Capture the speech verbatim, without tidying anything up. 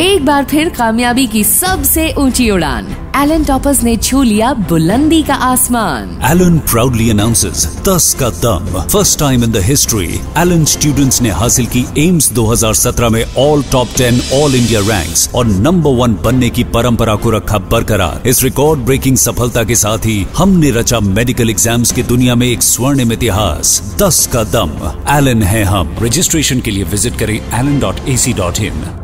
एक बार फिर कामयाबी की सबसे ऊंची उड़ान, एलन टॉपस ने छू लिया बुलंदी का आसमान। एलन प्राउडली अनाउंसेस दस का दम। First time in the history Allen students ने हासिल की एम्स दो हज़ार सत्रह में all top ten all India ranks और नंबर वन बनने की परंपरा को रखा बरकरार। इस रिकॉर्ड ब्रेकिंग सफलता के साथ ही हमने रचा मेडिकल एग्जाम्स की दुनिया में एक स्वर्णिम इतिहास। दस का दम, एलन है हम। रजिस्ट्रेशन के लिए विजिट करें Allen dot A C dot in.